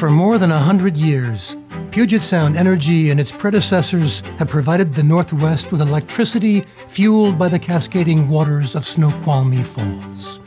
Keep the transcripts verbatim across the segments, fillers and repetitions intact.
For more than a hundred years, Puget Sound Energy and its predecessors have provided the Northwest with electricity fueled by the cascading waters of Snoqualmie Falls.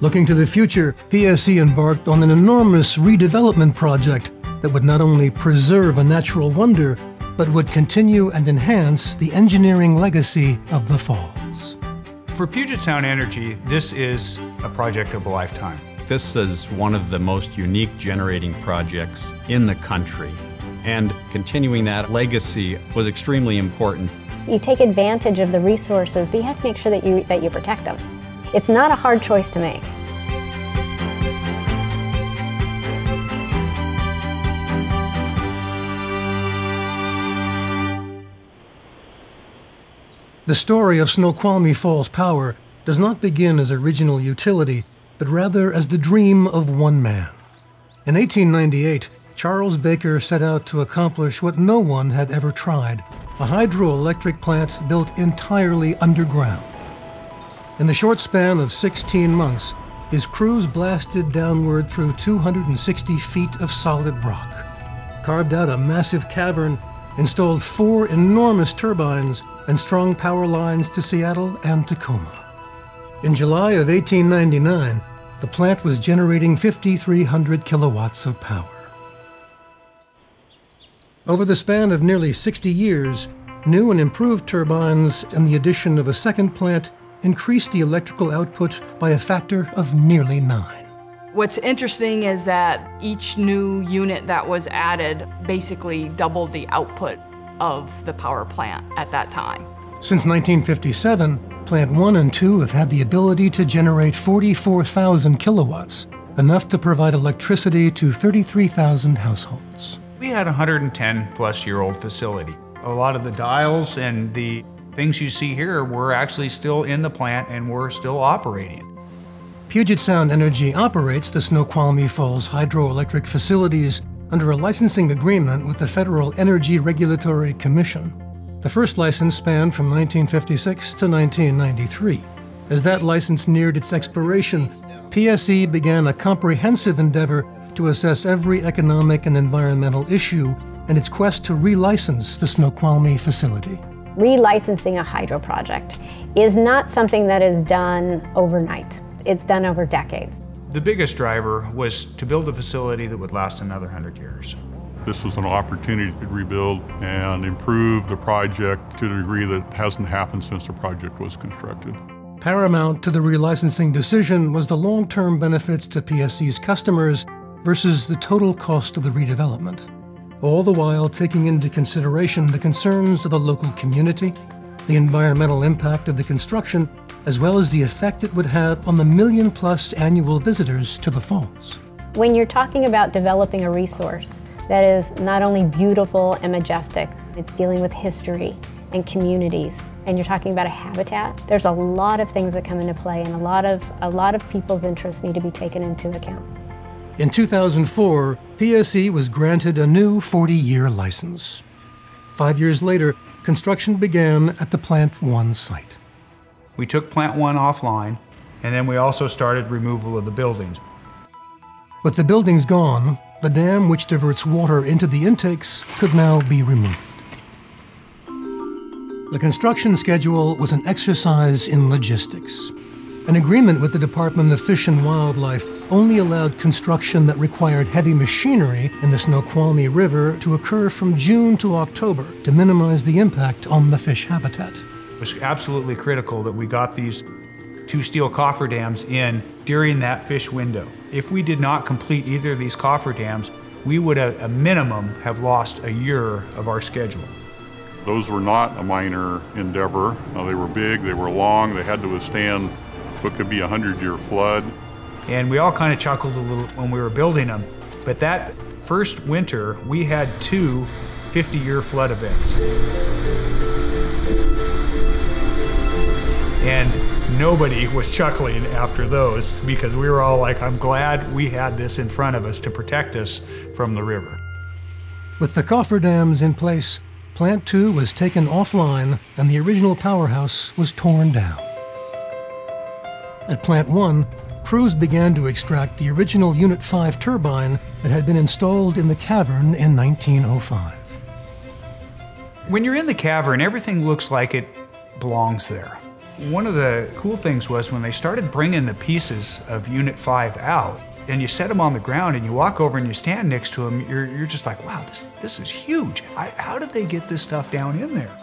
Looking to the future, P S E embarked on an enormous redevelopment project that would not only preserve a natural wonder, but would continue and enhance the engineering legacy of the falls. For Puget Sound Energy, this is a project of a lifetime. This is one of the most unique generating projects in the country, and continuing that legacy was extremely important. You take advantage of the resources, but you have to make sure that you, that you protect them. It's not a hard choice to make. The story of Snoqualmie Falls Power does not begin as original utility, but rather as the dream of one man. In eighteen ninety-eight, Charles Baker set out to accomplish what no one had ever tried, a hydroelectric plant built entirely underground. In the short span of sixteen months, his crews blasted downward through two hundred sixty feet of solid rock, carved out a massive cavern, installed four enormous turbines, and strung power lines to Seattle and Tacoma. In July of eighteen ninety-nine, the plant was generating fifty-three hundred kilowatts of power. Over the span of nearly sixty years, new and improved turbines and the addition of a second plant increased the electrical output by a factor of nearly nine. What's interesting is that each new unit that was added basically doubled the output of the power plant at that time. Since nineteen fifty-seven, Plant one and two have had the ability to generate forty-four thousand kilowatts, enough to provide electricity to thirty-three thousand households. We had a one hundred ten plus year old facility. A lot of the dials and the things you see here were actually still in the plant and were still operating. Puget Sound Energy operates the Snoqualmie Falls hydroelectric facilities under a licensing agreement with the Federal Energy Regulatory Commission. The first license spanned from nineteen fifty-six to nineteen ninety-three. As that license neared its expiration, P S E began a comprehensive endeavor to assess every economic and environmental issue in its quest to relicense the Snoqualmie facility. Relicensing a hydro project is not something that is done overnight. It's done over decades. The biggest driver was to build a facility that would last another one hundred years. This was an opportunity to rebuild and improve the project to the degree that hasn't happened since the project was constructed. Paramount to the relicensing decision was the long-term benefits to P S E's customers versus the total cost of the redevelopment, all the while taking into consideration the concerns of the local community, the environmental impact of the construction, as well as the effect it would have on the million-plus annual visitors to the falls. When you're talking about developing a resource that is not only beautiful and majestic, it's dealing with history and communities, and you're talking about a habitat, there's a lot of things that come into play, and a lot of, a lot of people's interests need to be taken into account. In two thousand four, P S E was granted a new forty year license. Five years later, construction began at the Plant one site. We took Plant one offline, and then we also started removal of the buildings. With the buildings gone, the dam which diverts water into the intakes could now be removed. The construction schedule was an exercise in logistics. An agreement with the Department of Fish and Wildlife only allowed construction that required heavy machinery in the Snoqualmie River to occur from June to October to minimize the impact on the fish habitat. It was absolutely critical that we got these two steel cofferdams in during that fish window. If we did not complete either of these cofferdams, we would at a minimum have lost a year of our schedule. Those were not a minor endeavor. Now, they were big, they were long, they had to withstand what could be a hundred year flood. And we all kind of chuckled a little when we were building them, but that first winter, we had two fifty year flood events. And nobody was chuckling after those, because we were all like, I'm glad we had this in front of us to protect us from the river. With the cofferdams in place, Plant two was taken offline and the original powerhouse was torn down. At Plant one, crews began to extract the original Unit five turbine that had been installed in the cavern in nineteen oh five. When you're in the cavern, everything looks like it belongs there. One of the cool things was when they started bringing the pieces of Unit five out, and you set them on the ground and you walk over and you stand next to them, you're, you're just like, wow, this, this is huge. I, how did they get this stuff down in there?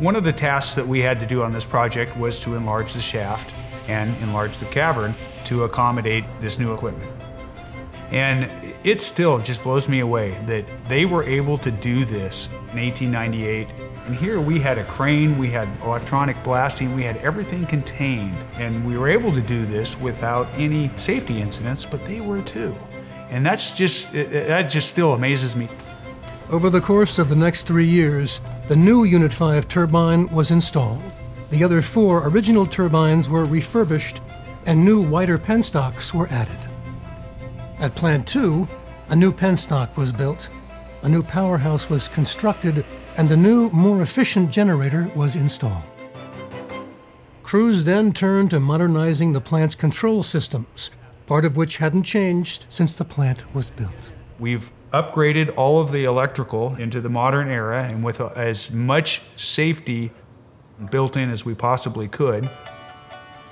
One of the tasks that we had to do on this project was to enlarge the shaft and enlarge the cavern to accommodate this new equipment. And it still just blows me away that they were able to do this in eighteen ninety-eight. And here we had a crane, we had electronic blasting, we had everything contained, and we were able to do this without any safety incidents, but they were too. And that's just, it, that just still amazes me. Over the course of the next three years, the new Unit five turbine was installed. The other four original turbines were refurbished, and new wider penstocks were added. At Plant two, a new penstock was built, a new powerhouse was constructed, and a new, more efficient generator was installed. Crews then turned to modernizing the plant's control systems, part of which hadn't changed since the plant was built. We've upgraded all of the electrical into the modern era and with as much safety built in as we possibly could.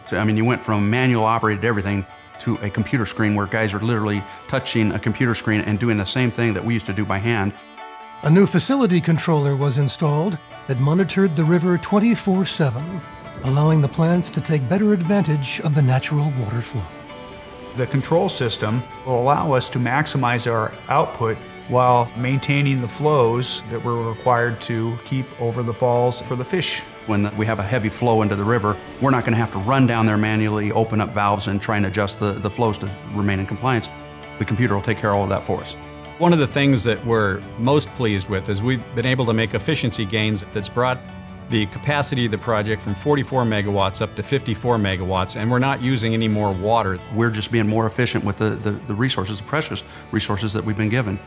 So, I mean, you went from manual operated everything to a computer screen where guys are literally touching a computer screen and doing the same thing that we used to do by hand. A new facility controller was installed that monitored the river twenty-four seven, allowing the plants to take better advantage of the natural water flow. The control system will allow us to maximize our output while maintaining the flows that we're required to keep over the falls for the fish. When we have a heavy flow into the river, we're not going to have to run down there manually, open up valves, and try and adjust the, the flows to remain in compliance. The computer will take care of all of that for us. One of the things that we're most pleased with is we've been able to make efficiency gains that's brought the capacity of the project from forty-four megawatts up to fifty-four megawatts, and we're not using any more water. We're just being more efficient with the, the, the resources, the precious resources that we've been given.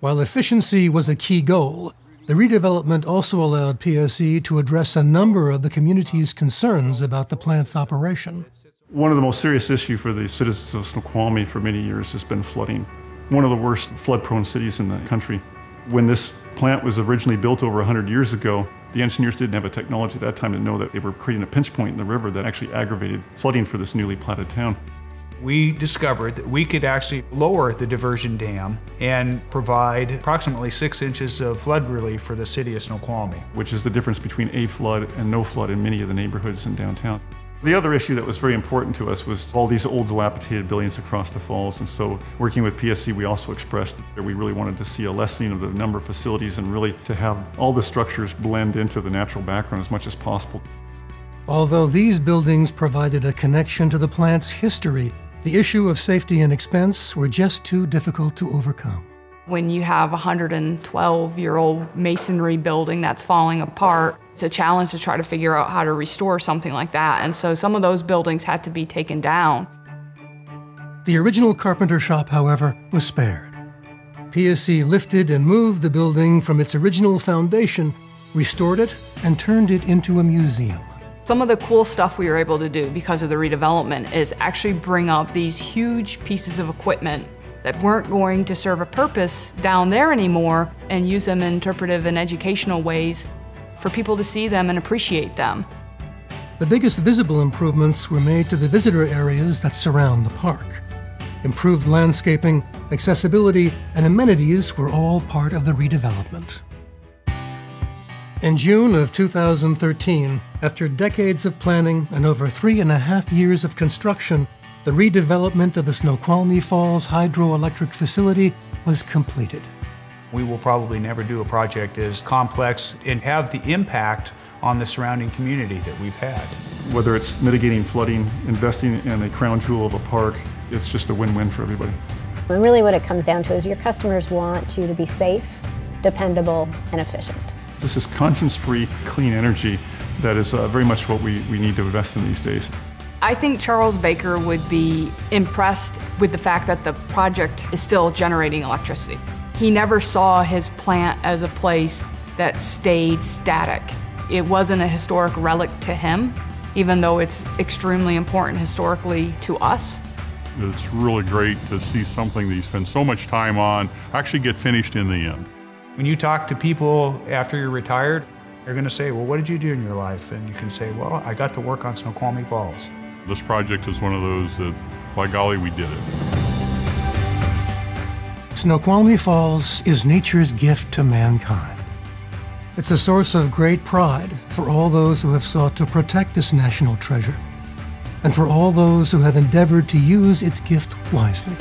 While efficiency was a key goal, the redevelopment also allowed P S E to address a number of the community's concerns about the plant's operation. One of the most serious issues for the citizens of Snoqualmie for many years has been flooding. One of the worst flood-prone cities in the country. When this plant was originally built over one hundred years ago, the engineers didn't have a technology at that time to know that they were creating a pinch point in the river that actually aggravated flooding for this newly platted town. We discovered that we could actually lower the diversion dam and provide approximately six inches of flood relief for the city of Snoqualmie. Which is the difference between a flood and no flood in many of the neighborhoods in downtown. The other issue that was very important to us was all these old dilapidated buildings across the falls, and so working with P S C, we also expressed that we really wanted to see a lessening of the number of facilities and really to have all the structures blend into the natural background as much as possible. Although these buildings provided a connection to the plant's history, the issue of safety and expense were just too difficult to overcome. When you have a one hundred twelve year old masonry building that's falling apart, it's a challenge to try to figure out how to restore something like that. And so some of those buildings had to be taken down. The original carpenter shop, however, was spared. P S C lifted and moved the building from its original foundation, restored it, and turned it into a museum. Some of the cool stuff we were able to do because of the redevelopment is actually bring up these huge pieces of equipment that weren't going to serve a purpose down there anymore and use them in interpretive and educational ways for people to see them and appreciate them. The biggest visible improvements were made to the visitor areas that surround the park. Improved landscaping, accessibility, and amenities were all part of the redevelopment. In June of two thousand thirteen, after decades of planning and over three and a half years of construction, the redevelopment of the Snoqualmie Falls hydroelectric facility was completed. We will probably never do a project as complex and have the impact on the surrounding community that we've had. Whether it's mitigating flooding, investing in a crown jewel of a park, it's just a win-win for everybody. And really what it comes down to is your customers want you to be safe, dependable, and efficient. This is conscience-free, clean energy that is uh, very much what we, we need to invest in these days. I think Charles Baker would be impressed with the fact that the project is still generating electricity. He never saw his plant as a place that stayed static. It wasn't a historic relic to him. even though it's extremely important historically to us. It's really great to see something that you spend so much time on actually get finished in the end. When you talk to people after you're retired, they're going to say, well, what did you do in your life? And you can say, well, I got to work on Snoqualmie Falls. This project is one of those that, by golly, we did it. Snoqualmie Falls is nature's gift to mankind. It's a source of great pride for all those who have sought to protect this national treasure, and for all those who have endeavored to use its gift wisely.